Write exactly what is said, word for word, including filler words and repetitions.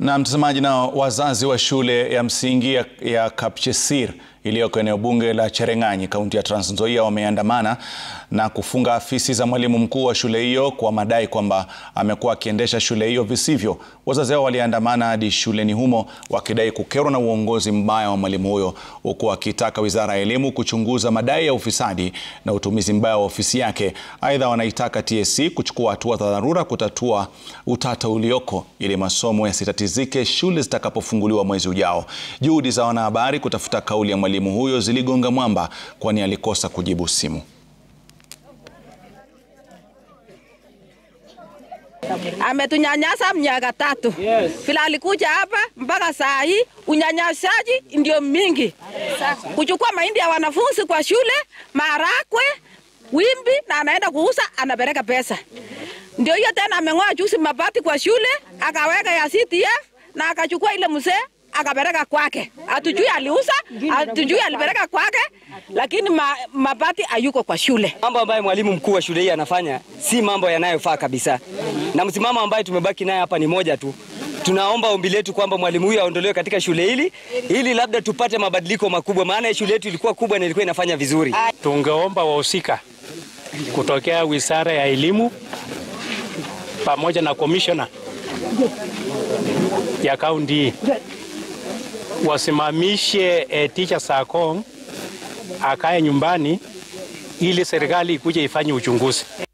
Na mtazamaji, na wazazi wa shule ya msingi ya, ya Kapchesir iliyoko eneo bunge la Cherengany, kaunti ya Trans Nzoia, wameandamana na kufunga afisi za mwalimu mkuu wa shule hiyo kwa madai kwamba amekuwa akiendesha shule hiyo visivyo. Wazazi hao waliandamana hadi shuleni humo wakidai kukerwa na uongozi mbaya wa mwalimu huyo, huku akitaka Wizara ya Elimu kuchunguza madai ya ufisadi na utumizi mbaya wa ofisi yake. Aidha, wanaitaka T S C kuchukua hatua za dharura kutatua utata ulioko ili masomo yasitatizike shule zitakapofunguliwa mwezi ujao. Juhudi za wanahabari kutafuta kauli ya mwalimu huyo ziligonga mwamba, kwani alikosa kujibu simu. Ametunyanyasa miaka tatu. Yes. Fila alikuja hapa mpaka saa hii unyanyasaji ndio mingi. Kuchukua mahindi ya wanafunzi kwa shule, marakwe, wimbi, na anaenda kuuza anapeleka pesa. Ndio hiyo tena ameng'oa juzi mabati kwa shule, akaweka ya C T F na akachukua ile mzee akapeleka kwake. Hatujui aliuza, hatujui alipeleka kwake, lakini ma, mabati hayuko kwa shule. Mambo ambayo mwalimu mkuu wa shule hii anafanya si mambo yanayofaa kabisa. Na msimamo ambaye tumebaki naye hapa ni moja tu. Tunaomba ombi letu kwamba mwalimu huyu aondolewe katika shule hili ili labda tupate mabadiliko makubwa, maana shule yetu ilikuwa kubwa na ilikuwa inafanya vizuri. Tungeomba wahusika kutokea Wizara ya Elimu pamoja na commissioner ya kaunti wasimamishe eh, teacher Sakong akae nyumbani ili serikali ikuje ifanye uchunguzi.